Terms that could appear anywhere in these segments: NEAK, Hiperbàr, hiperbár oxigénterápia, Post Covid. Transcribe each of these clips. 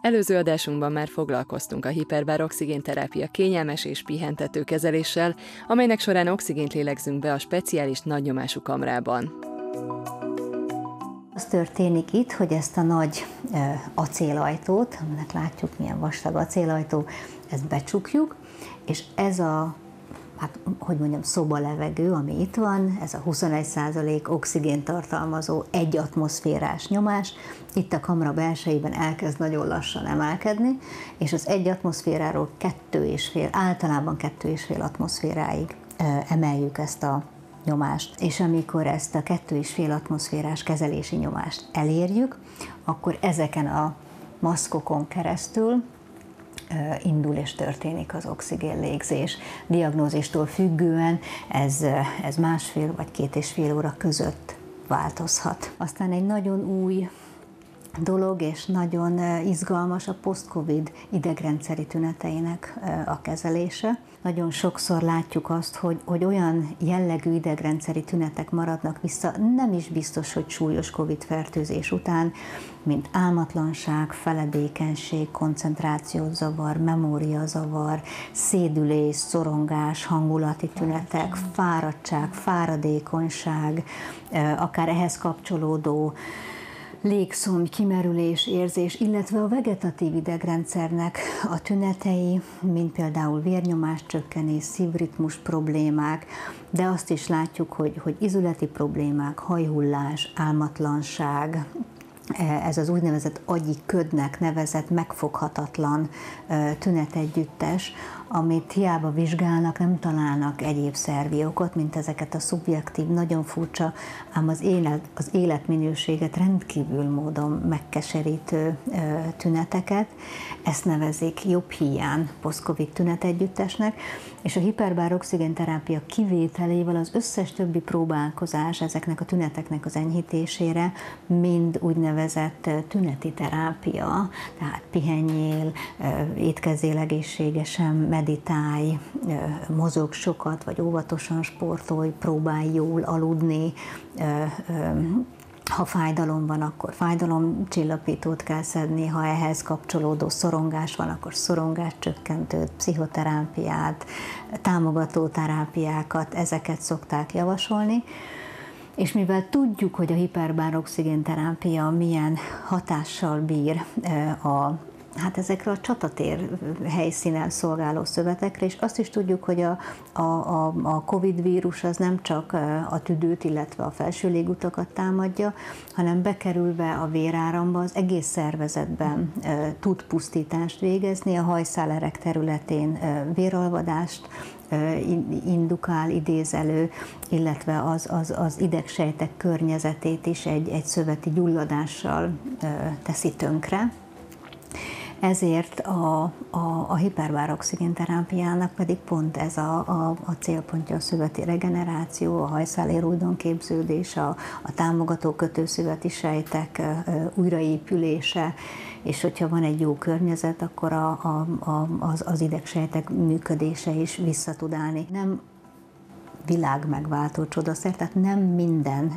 Előző adásunkban már foglalkoztunk a hiperbár oxigénterápia kényelmes és pihentető kezeléssel, amelynek során oxigént lélegzünk be a speciális nagynyomású kamrában. Az történik itt, hogy ezt a nagy acélajtót, aminek látjuk milyen vastag acélajtó, ezt becsukjuk, és ez a, hát, hogy mondjam, szobalevegő, ami itt van, ez a 21% oxigént tartalmazó egy atmoszférás nyomás, itt a kamra belsejében elkezd nagyon lassan emelkedni, és az egy atmoszféráról 2,5, általában 2,5 atmoszféráig emeljük ezt a nyomást. És amikor ezt a 2,5 atmoszférás kezelési nyomást elérjük, akkor ezeken a maszkokon keresztül indul és történik az oxigénlégzés. Diagnózistól függően ez 1,5 vagy 2,5 óra között változhat. Aztán egy nagyon új dolog, és nagyon izgalmas a post-covid idegrendszeri tüneteinek a kezelése. Nagyon sokszor látjuk azt, hogy olyan jellegű idegrendszeri tünetek maradnak vissza, nem is biztos, hogy súlyos covid-fertőzés után, mint álmatlanság, feledékenység, koncentrációzavar, memóriazavar, szédülés, szorongás, hangulati tünetek, fáradtság, fáradékonyság, akár ehhez kapcsolódó légszomj, kimerülés, érzés, illetve a vegetatív idegrendszernek a tünetei, mint például vérnyomás csökkenés, szívritmus problémák, de azt is látjuk, hogy izületi problémák, hajhullás, álmatlanság, ez az úgynevezett agyi ködnek nevezett megfoghatatlan tünetegyüttes, amit hiába vizsgálnak, nem találnak egyéb szervi okot, mint ezeket a szubjektív, nagyon furcsa, ám az életminőséget rendkívül módon megkeserítő tüneteket. Ezt nevezik jobb hián post-covid tünetegyüttesnek, és a hiperbár oxigénterápia kivételével az összes többi próbálkozás ezeknek a tüneteknek az enyhítésére mind úgynevezett tüneti terápia, tehát pihenjél, étkezzél egészségesen, meditálj, mozog sokat, vagy óvatosan sportolj, próbálj jól aludni, ha fájdalom van, akkor fájdalomcsillapítót kell szedni, ha ehhez kapcsolódó szorongás van, akkor szorongáscsökkentőt, pszichoterápiát, támogató terápiákat, ezeket szokták javasolni. És mivel tudjuk, hogy a hiperbár oxigénterápia milyen hatással bír ezekre a csatatér helyszínen szolgáló szövetekre, és azt is tudjuk, hogy a Covid vírus az nem csak a tüdőt, illetve a felső légutakat támadja, hanem bekerülve a véráramba az egész szervezetben tud pusztítást végezni, a hajszálerek területén véralvadást indukál, idéz elő, illetve az idegsejtek környezetét is egy szöveti gyulladással teszi tönkre. Ezért a hiperbár oxigénterápiának pedig pont ez a célpontja, a szöveti regeneráció, a hajszálérújdon képződés, a támogató kötőszöveti sejtek újraépülése, és hogyha van egy jó környezet, akkor az idegsejtek működése is vissza tud állni. Nem világ megváltó csodaszer, tehát nem minden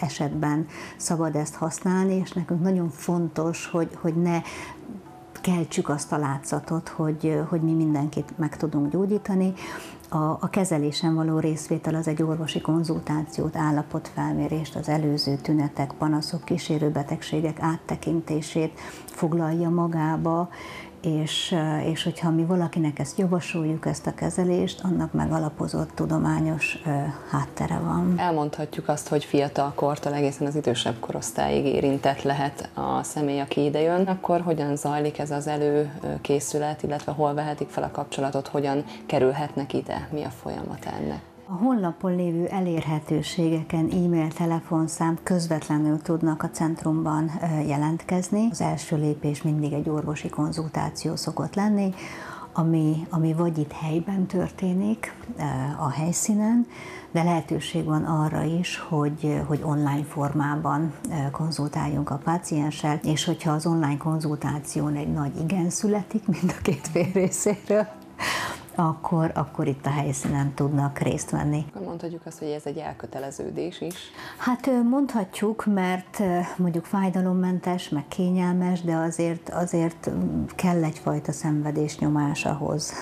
esetben szabad ezt használni, és nekünk nagyon fontos, hogy ne keltsük azt a látszatot, hogy mi mindenkit meg tudunk gyógyítani. A kezelésen való részvétel az egy orvosi konzultációt, állapotfelmérést, az előző tünetek, panaszok, kísérő betegségek áttekintését foglalja magába, és hogyha mi valakinek ezt javasoljuk, ezt a kezelést, annak megalapozott tudományos háttere van. Elmondhatjuk azt, hogy fiatal kortól egészen az idősebb korosztályig érintett lehet a személy, aki idejön. Akkor hogyan zajlik ez az előkészület, illetve hol vehetik fel a kapcsolatot, hogyan kerülhetnek ide, mi a folyamat ennek? A honlapon lévő elérhetőségeken, e-mail, telefonszám közvetlenül tudnak a centrumban jelentkezni. Az első lépés mindig egy orvosi konzultáció szokott lenni, ami vagy itt helyben történik, a helyszínen, de lehetőség van arra is, hogy online formában konzultáljunk a pácienssel, és hogyha az online konzultáción egy nagy igen születik mind a két fél részéről, akkor itt a helyszínen tudnak részt venni. Akkor mondhatjuk azt, hogy ez egy elköteleződés is? Hát mondhatjuk, mert mondjuk fájdalommentes, meg kényelmes, de azért kell egyfajta szenvedésnyomás ahhoz,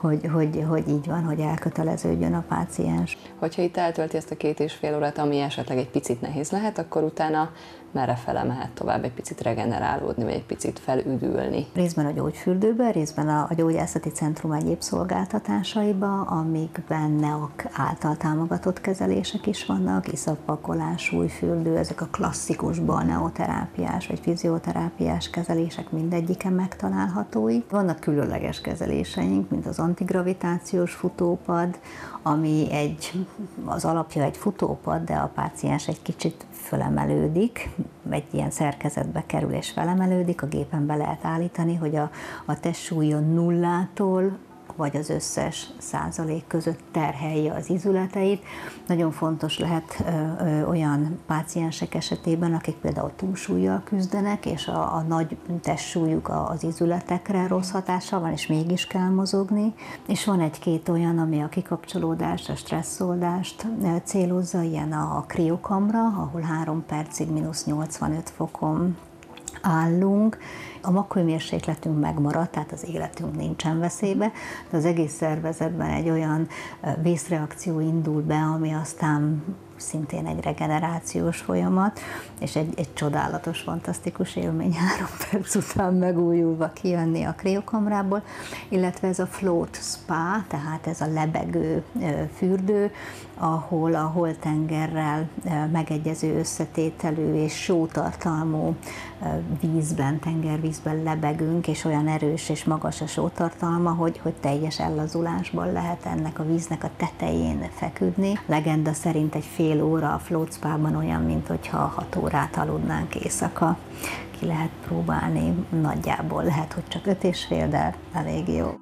hogy így van, hogy elköteleződjön a páciens. Hogyha itt eltölti ezt a 2,5 órát, ami esetleg egy picit nehéz lehet, akkor utána merre fele mehet tovább, egy picit regenerálódni, vagy egy picit felüdülni? Részben a gyógyfürdőben, részben a gyógyászati centrum egyéb szolgáltatásaiba, amikben NEAK által támogatott kezelések is vannak, iszappakolás, súlyfürdő, ezek a klasszikus balneoterápiás vagy fizioterápiás kezelések mindegyiken megtalálható. Vannak különleges kezeléseink, mint az antigravitációs futópad, ami az alapja egy futópad, de a páciens egy kicsit fölemelődik, egy ilyen szerkezetbe kerül és felemelődik, a gépen be lehet állítani, hogy a testsúlya 0-tól vagy az összes százalék között terhelje az izületeit. Nagyon fontos lehet olyan páciensek esetében, akik például túlsúllyal küzdenek, és a nagy testsúlyuk az izületekre rossz hatással van, és mégis kell mozogni. És van egy-két olyan, ami a kikapcsolódást, a stresszoldást célozza, ilyen a kriokamra, ahol 3 percig -85 fokon állunk, a makkőmérsékletünk megmarad, tehát az életünk nincsen veszélybe, de az egész szervezetben egy olyan vészreakció indul be, ami aztán szintén egy regenerációs folyamat, és egy csodálatos, fantasztikus élmény 3 perc után megújulva kijönni a kriokamrából, illetve ez a float spa, tehát ez a lebegő fürdő, ahol a holtengerrel megegyező összetételű és sótartalmú vízben, tengervízben lebegünk, és olyan erős és magas a sótartalma, hogy teljes ellazulásban lehet ennek a víznek a tetején feküdni. Legenda szerint egy fél óra a float spa-ban olyan, mint hogyha 6 órát aludnánk éjszaka. Ki lehet próbálni, nagyjából lehet, hogy csak 5,5, de elég jó.